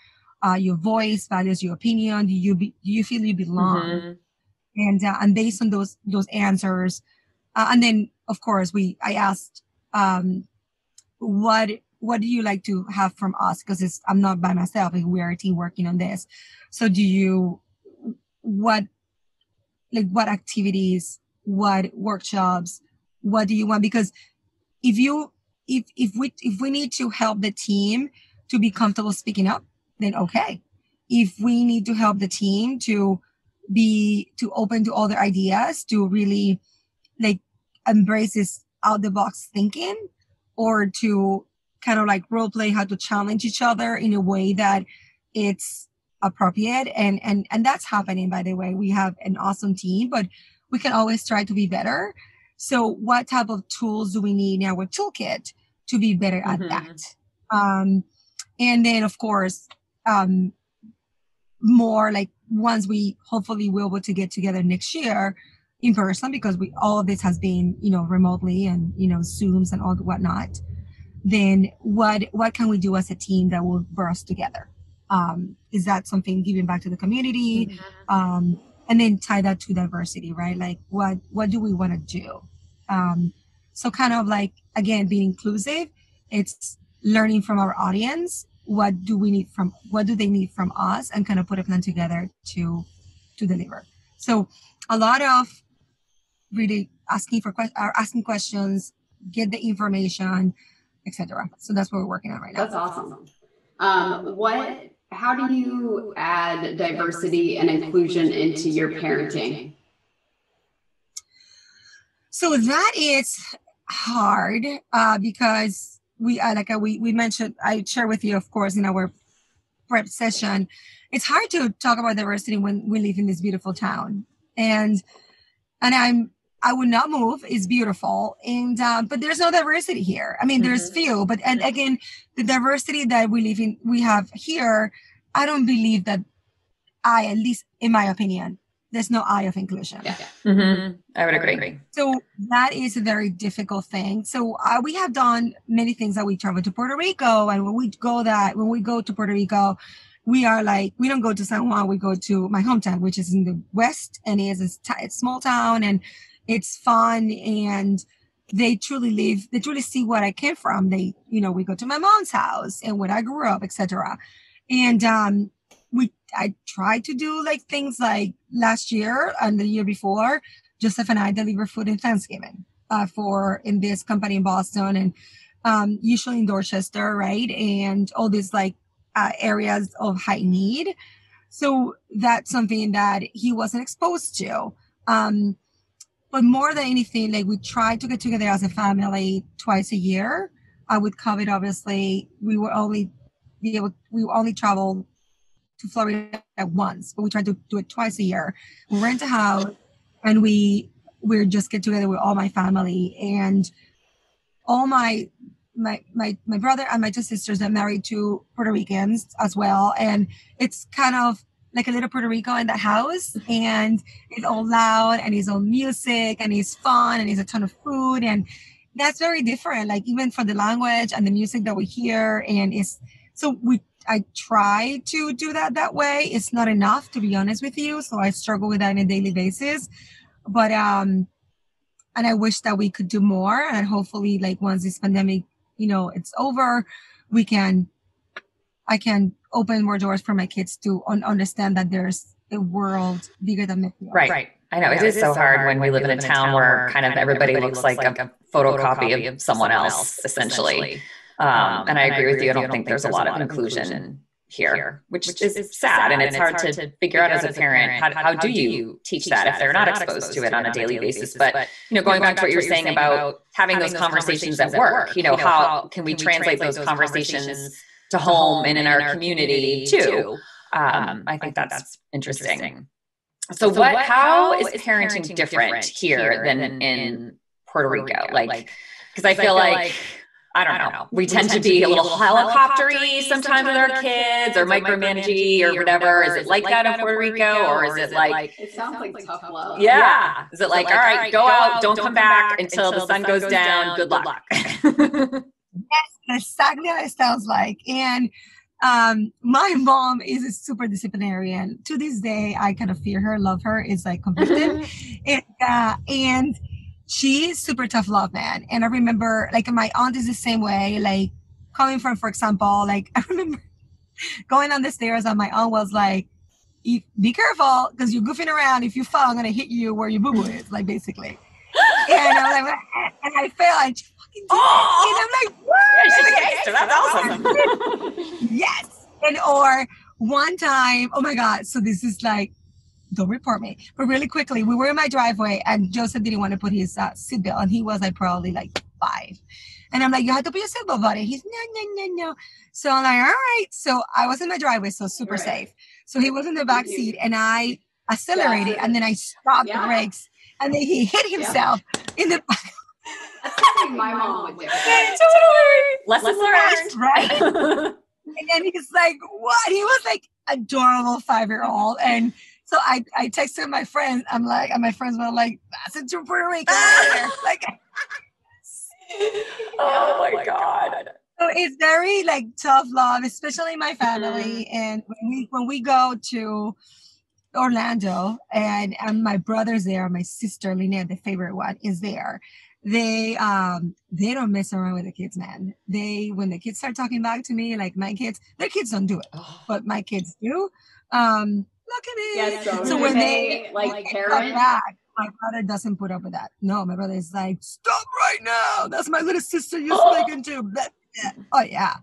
uh, your voice, values your opinion? Do you be, do you feel you belong? Mm-hmm. And uh, and based on those those answers, uh, and then of course we I asked um, what what do you like to have from us? Because it's I'm not by myself; we are a team working on this. So do you what like what activities, what workshops, what do you want? Because if you if if we if we need to help the team to be comfortable speaking up, then okay. If we need to help the team to be to open to other ideas, to really like embrace this out the box thinking, or to kind of like role play how to challenge each other in a way that it's appropriate, and and and that's happening, by the way. We have an awesome team, but we can always try to be better. So what type of tools do we need in our toolkit to be better at mm-hmm. that? Um, and then, of course, um, more like once we hopefully will be able to get together next year in person, because we all of this has been, you know, remotely and, you know, Zooms and all the whatnot, then what what can we do as a team that will bring us together? Um, is that something giving back to the community? Mm-hmm. Um, and then tie that to diversity, right? Like what what do we want to do? Um, so kind of like, again, being inclusive, it's learning from our audience, what do we need from, what do they need from us, and kind of put a plan together to, to deliver. So a lot of really asking for questions, asking questions, get the information, et cetera. So that's what we're working on right now. That's awesome. Um, what, how do you add diversity and inclusion into your parenting? So that is hard, uh, because we uh, like uh, we we mentioned, I share with you, of course, in our prep session, it's hard to talk about diversity when we live in this beautiful town, and and I'm I would not move. It's beautiful, and uh, but there's no diversity here. I mean, mm-hmm. there's few, but and again, the diversity that we live in, we have here, I don't believe that. I at least, in my opinion, there's no eye of inclusion. Yeah, mm-hmm. I would agree. So that is a very difficult thing. So uh, we have done many things that we travel to Puerto Rico, and when we go that when we go to Puerto Rico, we are like we don't go to San Juan. We go to my hometown, which is in the west, and it is a, t- a small town, and it's fun. And they truly live. They truly see where I came from. They, you know, we go to my mom's house and where I grew up, et cetera. And um, we. I tried to do like things like last year and the year before, Joseph and I delivered food in Thanksgiving uh, for in this company in Boston, and um, usually in Dorchester, right? And all these like uh, areas of high need. So that's something that he wasn't exposed to. Um, but more than anything, like we tried to get together as a family twice a year. Uh, with COVID, obviously, we were only be able we only traveled to Florida at once, but we tried to do it twice a year. We rent a house, and we we just get together with all my family, and all my my my my brother and my two sisters are married to Puerto Ricans as well, and it's kind of like a little Puerto Rico in the house, and it's all loud, and it's all music, and it's fun, and it's a ton of food, and that's very different. Like even for the language and the music that we hear, and it's so we. I try to do that that way. It's not enough, to be honest with you. So I struggle with that on a daily basis. But, um, and I wish that we could do more. And hopefully, like, once this pandemic, you know, it's over, we can, I can open more doors for my kids to un- understand that there's a world bigger than Midfield. Right, right. I know, I know it, it is, is so hard when we live in a town where kind of everybody, everybody looks, looks like a photocopy of someone else, essentially. essentially. Um, and, um, I, and agree I agree with you. I don't, you. I don't think, think there's, there's a lot of inclusion, inclusion here, here which, which is, is sad, sad and it's, and hard, it's hard to figure, figure out as a parent, parent how, how, how do you teach that, that if they're not exposed to it on a daily basis. But, you know, going back to what you're saying about having those conversations at work, you know, how can we translate those conversations to home and in our community too? Um, I think that's interesting. So, so what, what, how is parenting, parenting different here than, than in Puerto Rico? Rico. Like, because I, I feel like, like I, don't I don't know, we, we tend, tend to be a little helicopter-y sometimes with our kids, or micromanaging or whatever. Is it like that in Puerto Rico, or is it like, it sounds like tough love. Yeah. yeah. Is it like, all right, go out, don't come back until the sun goes down. Good luck. That's exactly what it sounds like. And Um, my mom is a super disciplinarian. To this day, I kind of fear her, love her. It's like conflicted. and, uh, and she is super tough love, man. And I remember, like, my aunt is the same way, like coming from, for example, like I remember going on the stairs and my aunt was like, if, be careful because you're goofing around. If you fall, I'm going to hit you where your boo-boo is, like basically. and I was like, and I fell and she fucking did oh! it. And I'm like, what? Yeah, she's like, extra. That's awesome. Yes. And or one time, oh my God, so this is like, don't report me. But really quickly, we were in my driveway and Joseph didn't want to put his uh, seatbelt and he was like probably like five. And I'm like, you have to put your seatbelt, buddy. He's no, no, no, no. So I'm like, all right. So I was in my driveway, so super right. safe. So he was in the back seat and I accelerated yeah. and then I stopped yeah. the brakes and then he hit himself yeah. in the back. That's something my mom would do. Totally. Lessons learned. Right? And then he's like, what? He was like adorable five-year-old. And so I, I texted my friends. I'm like, and my friends were like, that's a true Puerto Rican. Like, oh my God. So it's very like tough love, especially my family. Mm-hmm. And when we, when we go to Orlando and, and my brother's there, my sister, Lynette, the favorite one, is there. They um they don't mess around with the kids, man. They when the kids start talking back to me, like my kids, their kids don't do it, oh. but my kids do. Um, look at me. Yeah, so, so when they, they like parents, back, my brother doesn't put up with that. No, my brother is like, stop right now. That's my little sister you're oh. speaking to. Oh yeah.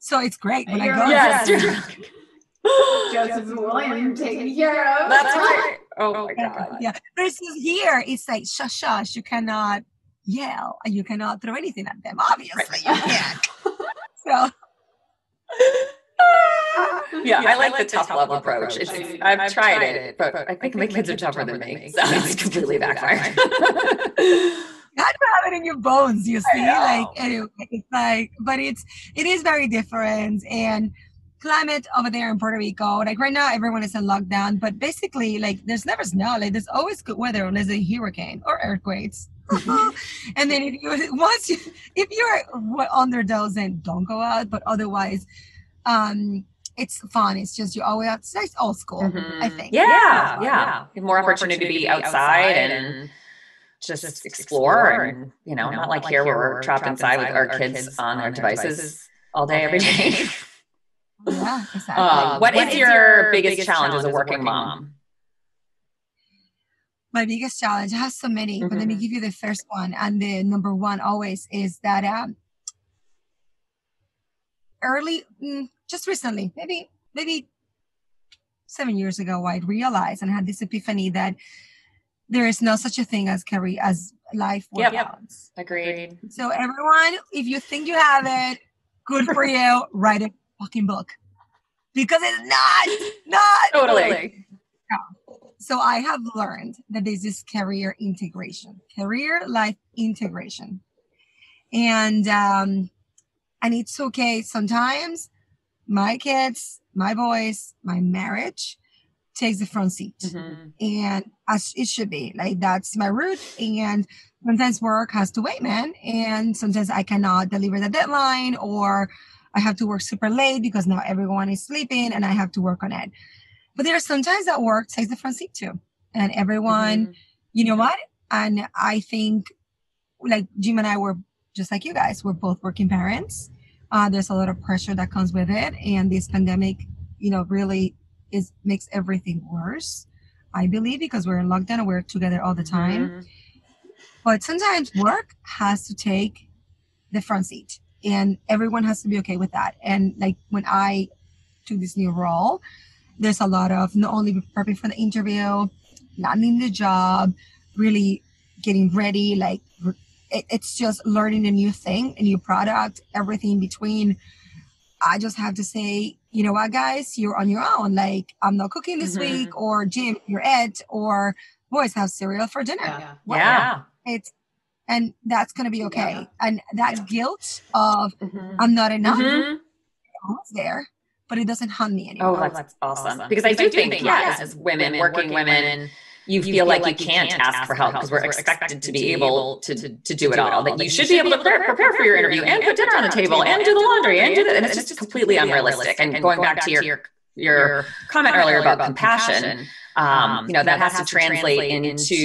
So it's great when You're I go. Yes. To- Joseph and William taken care of. That's right. Oh my God. Yeah. Versus here, it's like shush, shush. You cannot. yell and you cannot throw anything at them, obviously. Right. You can't. so uh, yeah, yeah, I like, I like the, the tough, tough love approach. approach. It's, I mean, I've, I've tried, tried it, it, but I think my kids are tougher than me. me. So it's completely backfired. You have to have it in your bones, you see. Like anyway, it's like but it's it is very different and climate over there in Puerto Rico. Like right now everyone is in lockdown, but basically like there's never snow, like there's always good weather unless there's a hurricane or earthquakes. And then if you once you, if you're under those, then don't go out. But otherwise, um, it's fun. It's just you're always outside. It's old school, mm-hmm. I think. Yeah, yeah. yeah. yeah. More, more opportunity, opportunity to be outside and, and just, just explore, explore. And you know, you know not, not like here where we're trapped, trapped inside with our kids, kids on their devices, devices all day, every day. Yeah, exactly. Um, what, what is, is your biggest, biggest challenge as a working, working mom? mom? My biggest challenge, I have so many, mm-hmm. but let me give you the first one. And the number one always is that um, early, mm, just recently, maybe maybe seven years ago, I realized and had this epiphany that there is no such a thing as career, as life work yep. balance. Yep. Agreed. So everyone, if you think you have it, good for you, write a fucking book. Because it's not, not. Totally. totally. No. So I have learned that this is career integration, career life integration. And um, and it's okay. Sometimes my kids, my boys, my marriage takes the front seat. Mm-hmm. And as it should be. Like that's my route. And sometimes work has to wait, man. And sometimes I cannot deliver the deadline or I have to work super late because now everyone is sleeping and I have to work on it. But there are sometimes that work takes the front seat too. And everyone, mm-hmm. you know what? And I think like Jim and I were just like you guys, we're both working parents. Uh, there's a lot of pressure that comes with it. And this pandemic, you know, really is makes everything worse, I believe, because we're in lockdown and we're together all the time. Mm-hmm. But sometimes work has to take the front seat and everyone has to be okay with that. And like when I to this new role, there's a lot of not only prepping for the interview, landing the job, really getting ready. Like it, it's just learning a new thing, a new product, everything in between. I just have to say, you know what, guys, you're on your own. Like, I'm not cooking this mm-hmm. week, or Jim, you're it, or boys have cereal for dinner. Yeah. Wow. yeah. It's, and that's going to be okay. Yeah. And that yeah. guilt of mm-hmm. I'm not enough, mm-hmm. it's there, but it doesn't hunt me anymore. Oh, that's, that's awesome. Because, because I, do I do think, think yeah, yeah, as women, women working, working women, women you, feel you feel like, like you can't, can't ask for help because we're expected to be able to, to, to do it all. That you should be able to prepare, prepare for your interview and put dinner on the table and do the laundry and do that. And it's just completely unrealistic. And going back to your your comment earlier about compassion, Um, you know, that, you know, has, that has to translate, to translate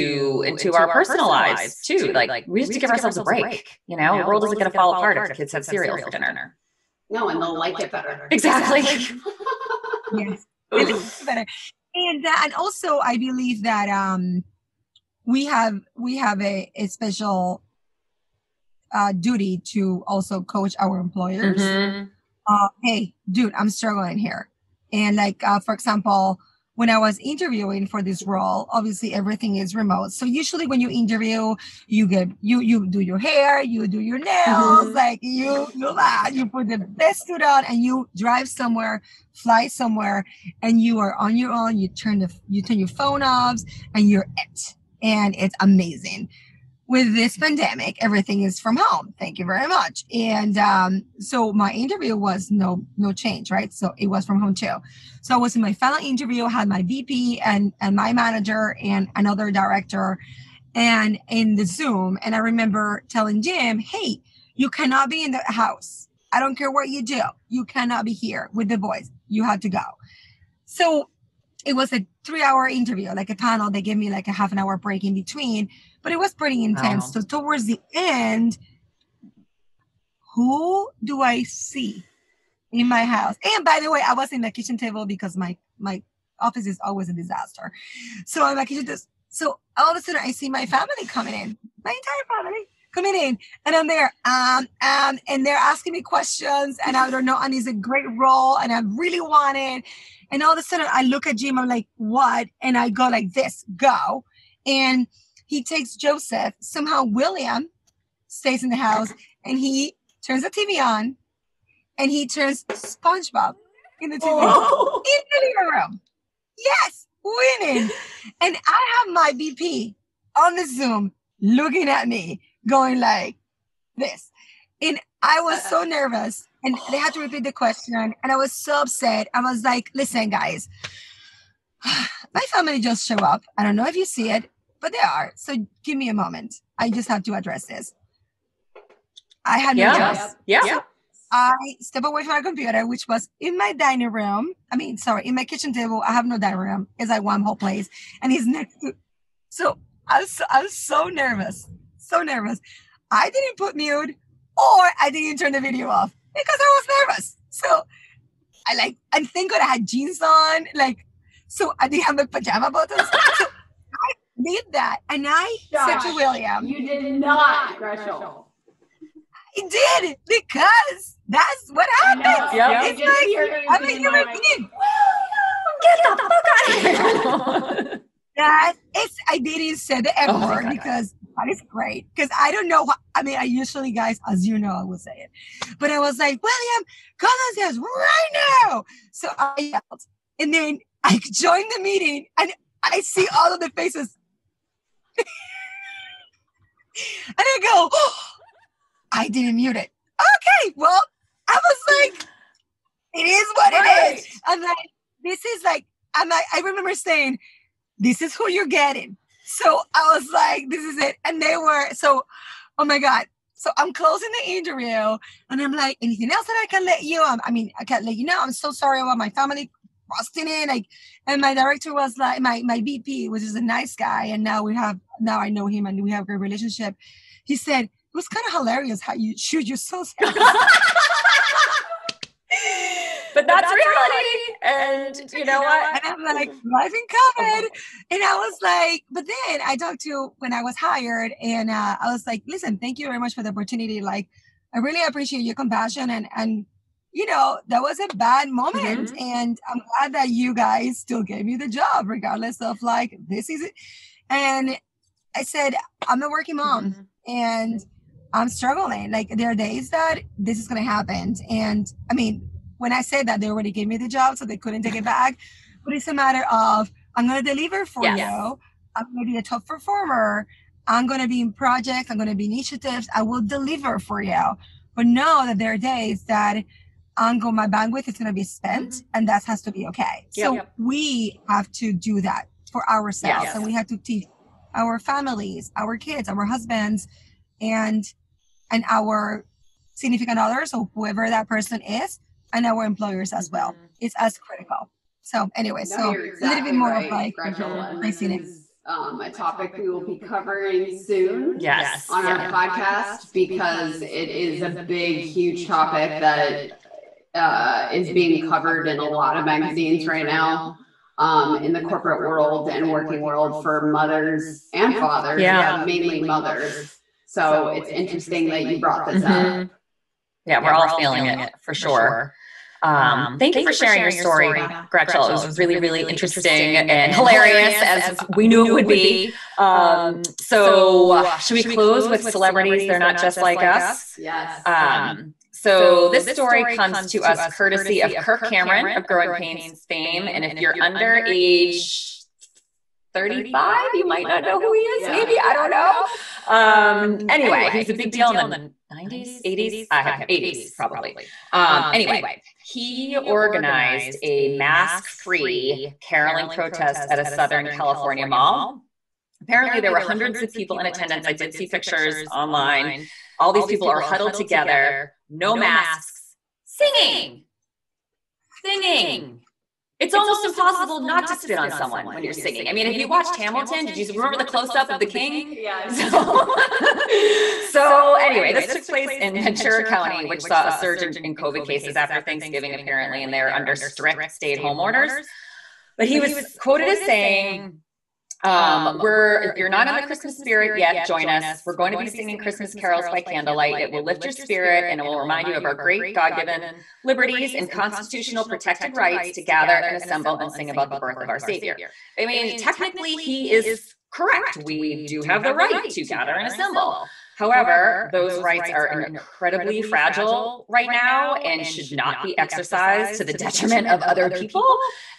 into, into, into our, our personal lives too. too. Like, like we just to give ourselves a break, break. You know, the world isn't going to fall apart if kids have cereal for dinner. dinner. No, and they'll like it better. Exactly. Yes. It's better. And, uh, and also I believe that, um, we have, we have a, a special, uh, duty to also coach our employers. Mm-hmm. Uh, hey dude, I'm struggling here. And like, uh, for example, when I was interviewing for this role, obviously everything is remote. So usually when you interview, you get you you do your hair, you do your nails, mm-hmm. like you you that, you put the best suit on, and you drive somewhere, fly somewhere, and you are on your own. You turn the you turn your phone off, and you're it, and it's amazing. With this pandemic, everything is from home. Thank you very much. And um, so my interview was no no change, right? So it was from home too. So I was in my final interview, had my V P and, and my manager and another director and in the Zoom. And I remember telling Jim, hey, you cannot be in the house. I don't care what you do. You cannot be here with the boys. You have to go. So it was a three hour interview, like a panel. They gave me like a half an hour break in between. But it was pretty intense. Oh. So towards the end, who do I see in my house? And by the way, I was in the kitchen table because my, my office is always a disaster. So I'm like, so all of a sudden I see my family coming in, my entire family coming in, and I'm there, um, um, and they're asking me questions, and I don't know, and it's a great role, and I really want it. And all of a sudden I look at Jim, I'm like, what? And I go like this, go. And he takes Joseph. Somehow William stays in the house, and he turns the T V on, and he turns SpongeBob in the T V oh. in the living room. Yes, winning. And I have my V P on the Zoom looking at me, going like this. And I was so nervous, and they had to repeat the question, and I was so upset. I was like, listen, guys, my family just show up. I don't know if you see it, but they are. So give me a moment. I just have to address this. I had no yeah. choice. Yeah. So I step away from my computer, which was in my dining room. I mean, sorry, in my kitchen table. I have no dining room. It's like one whole place. And he's next to. So I was so, I was so nervous. So nervous. I didn't put mute, or I didn't turn the video off because I was nervous. So I like, and thank God I had jeans on. Like, so I didn't have my pajama buttons. So, did that, and I Gosh, said to William, you did not, Gretchell. I did, because that's what happened. Yep. It's just like, I'm a human being. Get the fuck out of here. That is, I didn't say the F word oh because that is great. Because I don't know what, I mean, I usually, guys, as you know, I will say it. But I was like, William, call us this right now. So I yelled, and then I joined the meeting, and I see all of the faces. And I go, oh, I didn't mute it. Okay, well, I was like, it is what right. it is. I'm like, this is like, I'm like, I remember saying, this is who you're getting. So I was like, this is it. And they were, so, oh my God. So I'm closing the interview, and I'm like, anything else that I can let you, I'm, I mean, I can't let you know, I'm so sorry about my family busting in, like, and my director was like, my my V P, which is a nice guy, and now we have, now I know him, and we have a great relationship. He said it was kind of hilarious how you shoot yourself. but, but that's reality, and, and you know what? And I'm like, life in COVID, and I was like, but then I talked to when I was hired, and uh, I was like, listen, thank you very much for the opportunity. Like, I really appreciate your compassion, and and. you know, that was a bad moment. Mm-hmm. And I'm glad that you guys still gave me the job, regardless of like, this is it. And I said, I'm a working mom mm-hmm. and I'm struggling. Like, there are days that this is going to happen. And I mean, when I said that, they already gave me the job, so they couldn't take it back. But it's a matter of, I'm going to deliver for yes. you. I'm going to be a top performer. I'm going to be in projects. I'm going to be initiatives. I will deliver for you. But know that there are days that I'm going, my bandwidth is going to be spent mm-hmm. and that has to be okay. Yep. So yep. we have to do that for ourselves. Yes. And we have to teach our families, our kids, our husbands, and and our significant others, or whoever that person is, and our employers as well. Mm-hmm. It's as critical. So anyway, no, so exactly a little bit more right, of like, Gretchell, this is um, a topic we will be covering soon yes. on yes. our podcast, because it is a big, huge topic that uh, is being covered in a lot of magazines right now, um, in the corporate world and working world for mothers and fathers, yeah. mainly mothers. So it's interesting that you brought this mm-hmm. up. Yeah, we're, yeah, all, we're all feeling it, it for sure. sure. Um, thank, thank you for sharing, for sharing your story, your story Gretchell. Gretchell. It was really, really, really interesting, interesting and, and hilarious, hilarious as we knew it would be. Um, so uh, should we should close we with celebrities? They're not just like us. us. Yes. Um, so, so this, this story comes, comes to us courtesy of Kirk Cameron, Cameron of Growing Pains fame. And if, and if you're, you're under age thirty-five, you might not know who he is. Yeah. Maybe, I don't know. Um, anyway, anyway, he's a big, big deal in the nineties, eighties, I eighties probably. Um, anyway. He organized a mask-free caroling protest at a Southern California mall. Apparently, there were hundreds of people in attendance. I did see pictures online. All these people are huddled together, no masks, singing, singing. It's almost impossible not to spit on someone when you're singing. I mean, if you watched Hamilton, did you remember the close-up of the king? Yeah. So anyway, this took place in Ventura County, which saw a surge in COVID cases after Thanksgiving, apparently, and they were under strict stay-at-home orders. But he was quoted as saying, um, we're, if you're not in the Christmas spirit yet, join us. We're going to be singing Christmas carols by candlelight. It will lift your spirit and it will remind you of our great God-given liberties and constitutional protected rights to gather and assemble and sing about the birth of our Savior. I mean, technically, he is correct. We do have the right to gather and assemble. However, those, those rights, rights are, are incredibly, incredibly fragile right now and should not be exercised to the detriment of other people.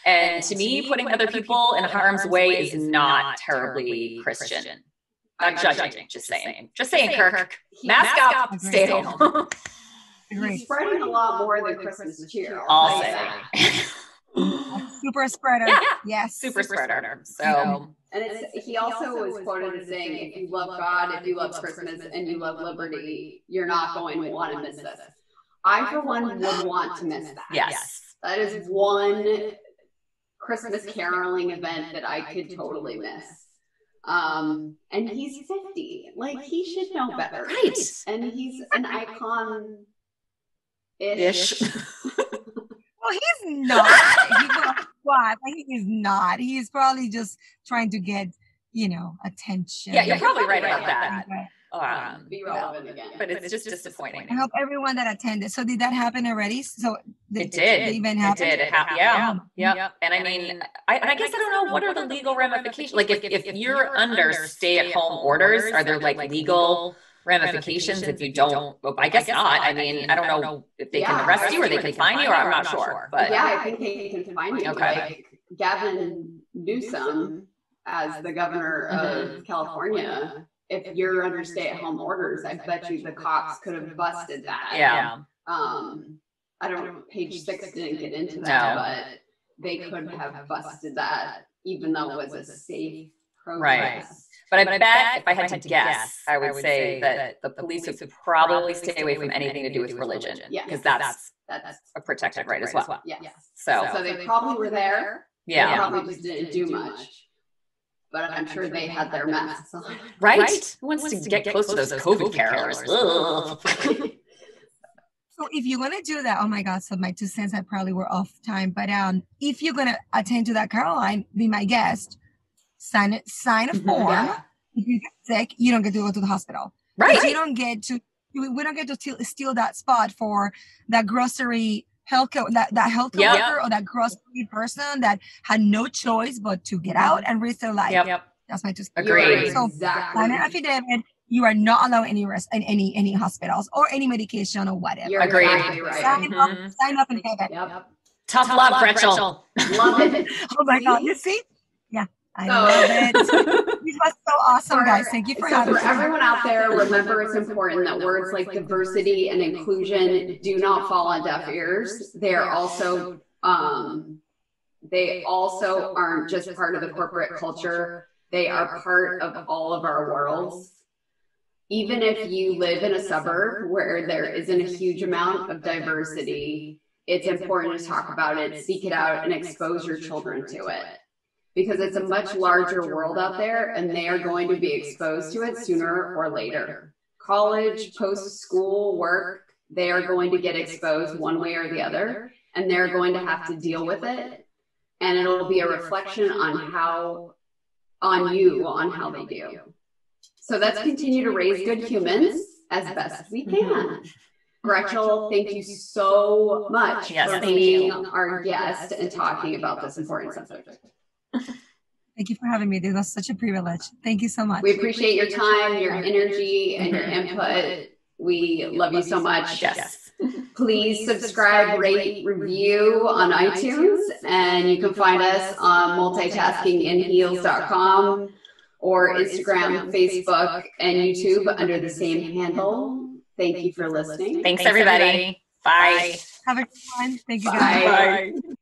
And, and to me, putting other people in harm's way is not terribly Christian. Christian. I'm, I'm judging, judging, just saying. Just saying, Kirk. Kirk. Mask, mask up, up, stay at home. He's spreading a lot more than Christmas cheer. I'll say. Super spreader. Yeah. Yes. Super, super spreader. spreader. So. Yeah. And it's, he also was quoted as saying, if you love God, if you love Christmas, and you love liberty, you're not going to want to miss this. I, for one, would want to miss that. Yes. That is one Christmas caroling event that I could totally miss. Um, and he's fifty. Like, he should know better. Right. And he's an icon-ish. Well, he's not. Why? He's not. He's probably just trying to get, you know, attention. Yeah, you're probably right about that. Um, Be relevant again. But it's just disappointing. I hope everyone that attended. So did that happen already? So the, it did. The event happened. It did. It happened. Yeah. Yeah. yeah. And I mean, I, and I guess I don't know what are the legal ramifications. Like, if, if you're under stay-at-home orders, are there like legal ramifications if you don't? Well, I guess not. I mean, I don't know if they can arrest you or they can fine you. Or I'm not sure. But yeah, I think they can fine you. Okay. Like Gavin Newsom, as the governor of California, if you're under stay-at-home orders, I bet you the cops could have busted that. Yeah. Um, I don't. Page six didn't get into that, but they could have busted that, even though it was a safe protest. Right. But I, but I bet, bet if I had, if I had to guess, guess, I would, I would say, say that, that the police would probably stay away from anything to do with religion, because yeah. that's, that's, that's a protected right as well. well. Yes. So, so they probably were there. Yeah. They probably just didn't do much. But I'm, I'm sure, sure they had their masks on. Right? right? Who wants, Who wants to, to get, get close to those COVID, COVID carolers? carolers. So if you're going to do that, oh my God, so my two cents, I probably were off time. But um, if you're going to attend to that Caroline, be my guest. Sign sign a form. Yeah. If you get sick, you don't get to go to the hospital. Right. You don't get to. We don't get to steal that spot for that grocery healthcare, that, that healthcare yep. worker or that grocery person that had no choice but to get out and risk their life. Yep. That's my two. Agreed. So, exactly. An affidavit, you are not allowed any rest in any any hospitals or any medication or whatever. You're Agreed. Exactly right. Sign mm-hmm. up, sign up in heaven. Yep. Tough, Tough love, Gretchell. Love it. Oh my God! You see? Yeah. I so, love it. This was so awesome, for, guys. Thank you for so having me. For everyone out there, remember it's important that words like diversity and inclusion do not fall on deaf ears. They're also, um, they also aren't just part of the corporate culture. They are part of all of our worlds. Even if you live in a suburb where there isn't a huge amount of diversity, it's important to talk about it, seek it out, and expose your children to it. Because it's a much larger world out there, and they are going to be exposed to it sooner or later. College, post-school, work, they are going to get exposed one way or the other, and they're going to have to deal with it. And it'll be a reflection on how, on you, on how they do. So let's continue to raise good humans as best we can. Gretchell, thank you so much for being our guest and talking about this important subject. Thank you for having me. This was such a privilege. Thank you so much. We appreciate your time, your energy, and your input. We love you so much. Yes. Please subscribe, rate, review on iTunes, and you can find us on multitasking in heels dot com or Instagram, Facebook, and YouTube under the same handle. Thank you for listening. Thanks, everybody. Bye. Have a good one. Thank you, guys. Bye.